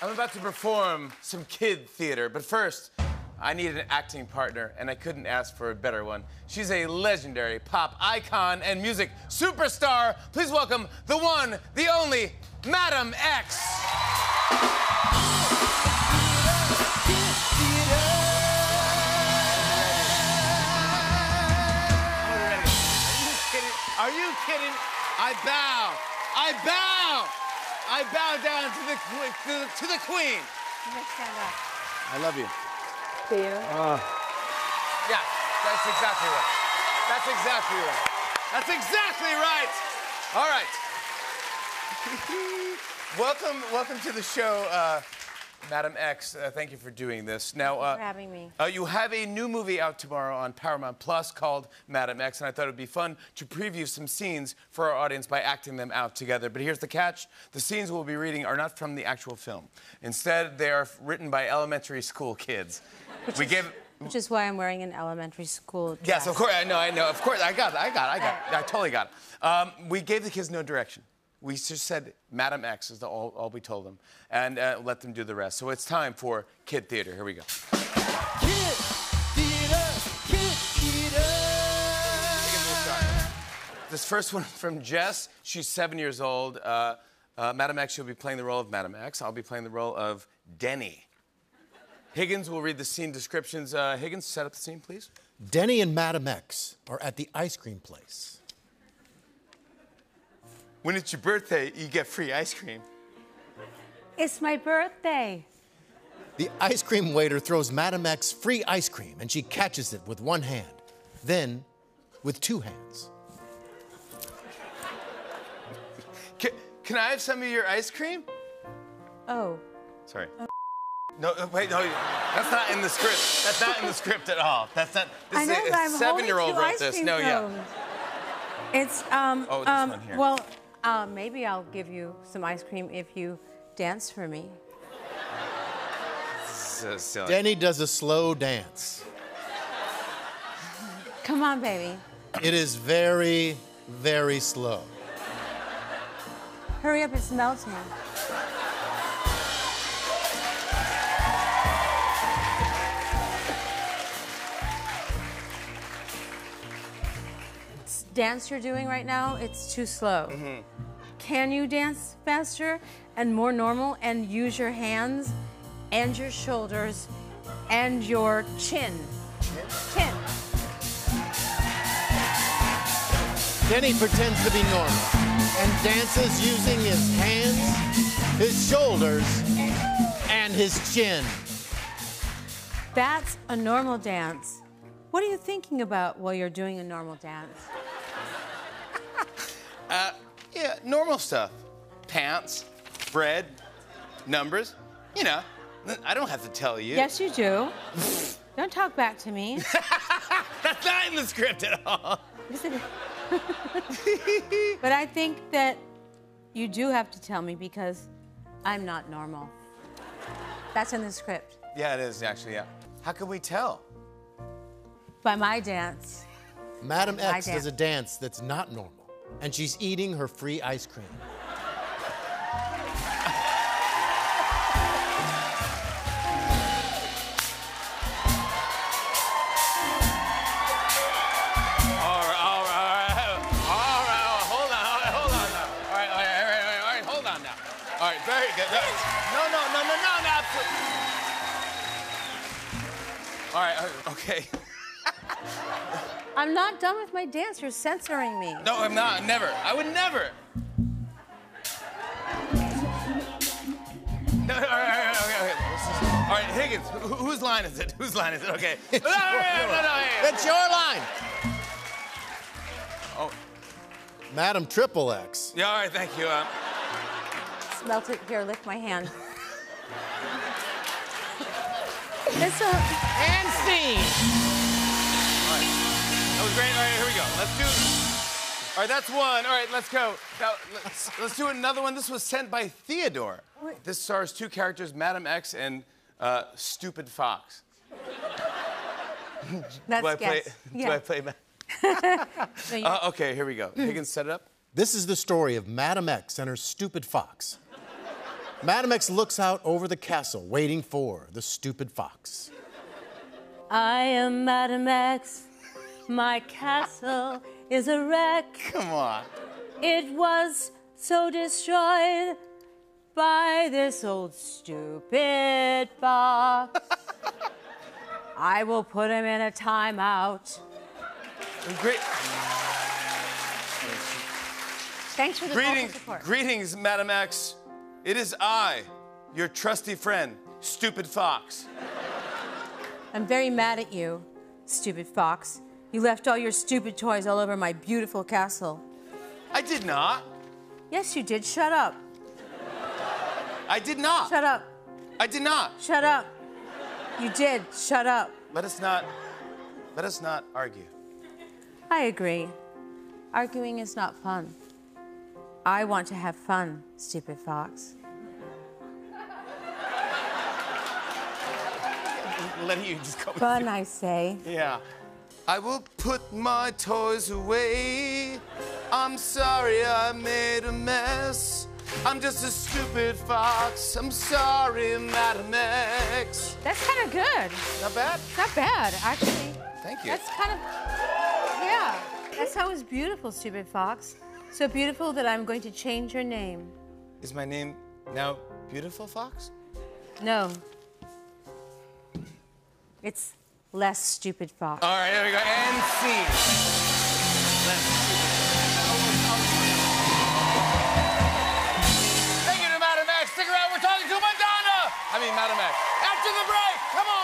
I'm about to perform some kid theater, but first, I need an acting partner, and I couldn't ask for a better one. She's a legendary pop icon and music superstar. Please welcome the one, the only, Madam X. Are you kidding? I bow. I bow. I bow down to the queen. I love you. Yeah, that's exactly right. That's exactly right. That's exactly right. All right. welcome to the show, Madam X. Thank you for doing this. Now, thank you for having me. You have a new movie out tomorrow on Paramount Plus called Madam X, and I thought it would be fun to preview some scenes for our audience by acting them out together. But here's the catch. The scenes we'll be reading are not from the actual film. Instead, they are written by elementary school kids. Which is why I'm wearing an elementary school dress. Yes, of course, I know. Of course, I got it. I totally got it. We gave the kids no direction. We just said, Madam X is all we told them, and let them do the rest. So it's time for Kid Theater. Here we go. Kid Theater, Kid Theater. This first one from Jess. She's 7 years old. Madam X, she'll be playing the role of Madam X. I'll be playing the role of Denny. Higgins will read the scene descriptions. Higgins, set up the scene, please. Denny and Madam X are at the ice cream place. When it's your birthday, you get free ice cream. It's my birthday. The ice cream waiter throws Madam X free ice cream, and she catches it with one hand, then with two hands. Can I have some of your ice cream? Oh. Sorry. No, wait, no, that's not in the script. That's not in the script at all. That's not, this is a seven-year-old wrote this. No, yeah. It's, oh, this one here. Well, maybe I'll give you some ice cream if you dance for me. So silly. Denny does a slow dance. Come on, baby. It is very, very slow. Hurry up, it's melting. Dance you're doing right now, it's too slow. Mm-hmm. Can you dance faster and more normal and use your hands and your shoulders and your chin? Chin. Denny pretends to be normal and dances using his hands, his shoulders, and his chin. That's a normal dance. What are you thinking about while you're doing a normal dance? Yeah, normal stuff. Pants, bread, numbers. You know, I don't have to tell you. Yes, you do. Don't talk back to me. That's not in the script at all. But I think that you do have to tell me because I'm not normal. That's in the script. Yeah, it is, actually, yeah. How can we tell? By my dance. Madam X does a dance that's not normal. And she's eating her free ice cream. All right, hold on now. All right, very good. No, absolutely. All right, okay. I'm not done with my dance. You're censoring me. No, I'm not. Never. I would never. No, all right. All right, Higgins, whose line is it? Okay. That's your line. Oh. Madam Triple X. Yeah, all right, thank you. Smelt it. Here, lift my hand. It's a... And scene. That was great. All right, here we go. Let's do it. All right, that's one. All right, let's go. Now, let's do another one. This was sent by Theodore. Wait. This stars two characters, Madam X and Stupid Fox. That's Do I play Madam? Okay, here we go. Higgins, set it up. This is the story of Madam X and her Stupid Fox. Madam X looks out over the castle, waiting for the stupid fox. I am Madam X. My castle is a wreck. Come on. It was so destroyed by this old stupid fox. I will put him in a timeout. Great. Thanks for the support. Greetings, Madam X. It is I, your trusty friend, Stupid Fox. I'm very mad at you, Stupid Fox. You left all your stupid toys all over my beautiful castle. I did not. Yes, you did. Shut up. I did not. Shut up. I did not. Shut up. You did. Shut up. Let us not argue. I agree. Arguing is not fun. I want to have fun, Stupid Fox. Let you just go. Fun, I say. Yeah. I will put my toys away. I'm sorry I made a mess. I'm just a stupid fox. I'm sorry, Madam X. That's kind of good. Not bad? Not bad, actually. Thank you. That's kind of... Yeah. That's how it's beautiful, Stupid Fox. So beautiful that I'm going to change your name. Is my name now Beautiful Fox? No. It's Less Stupid Fox. All right, there we go. And scene. Thank you to Madam X. Stick around. We're talking to Madonna. I mean, Madam X. After the break, come on.